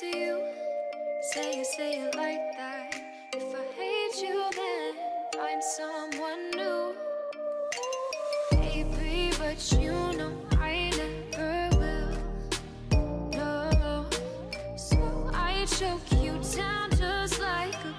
to you. Say it like that. If I hate you, then find someone new. Baby, but you know I never will. No, so I choke you down just like a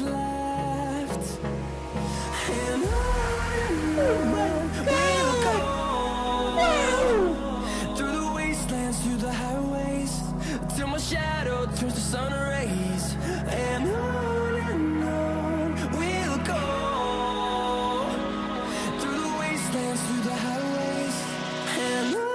left. And we'll go through the wastelands, through the highways, till my shadow turns to sun rays, and on we'll go through the wastelands, through the highways, and on we'll go.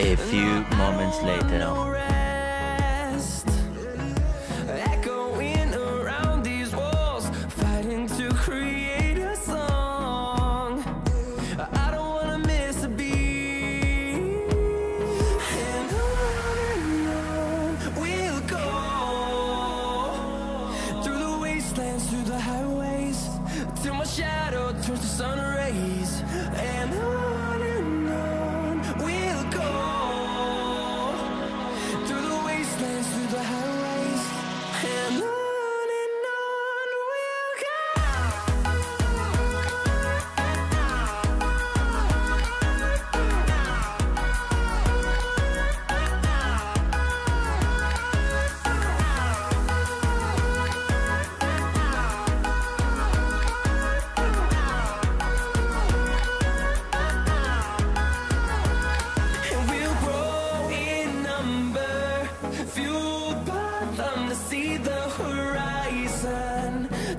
A few moments later.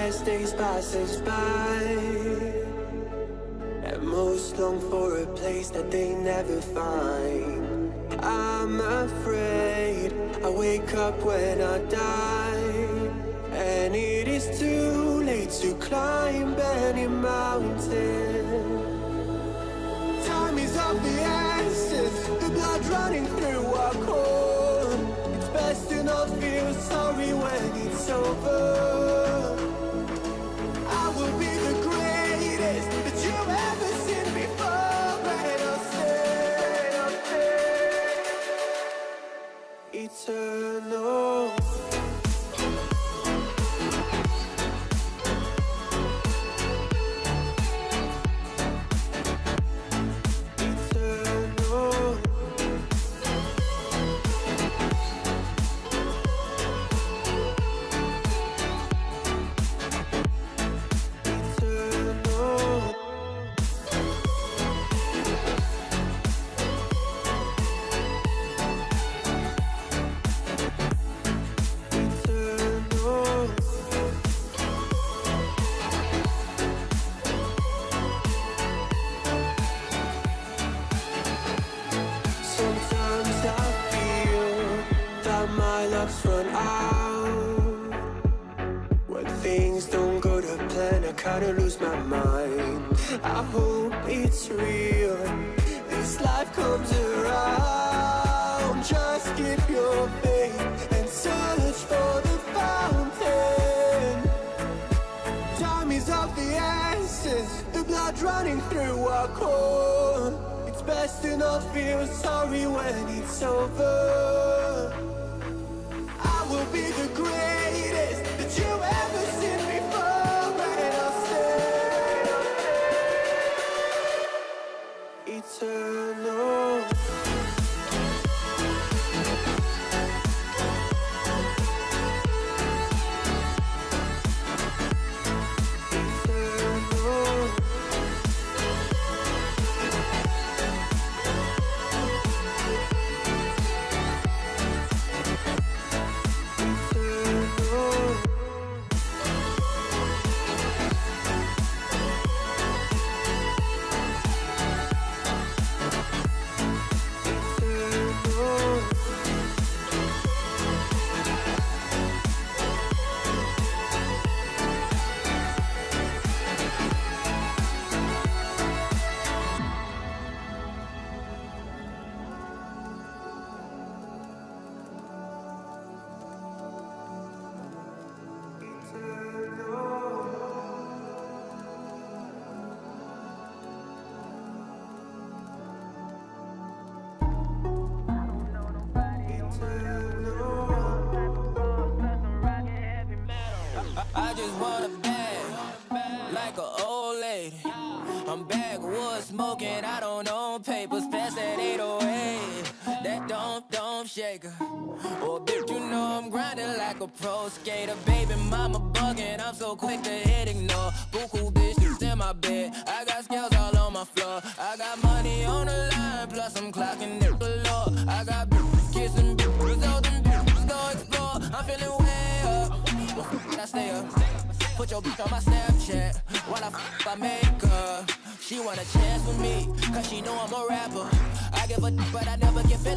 as days passes by. And most long for a place that they never find. I'm afraid I wake up when I die, and it is too late to climb any mountain. Time is of the essence, the blood running through our core. It's best to not feel sorry when it's over. I will be the greatest that you've ever seen before, but I'll stay eternal. She want a chance with me, cause she know I'm a rapper. I give a but I never get.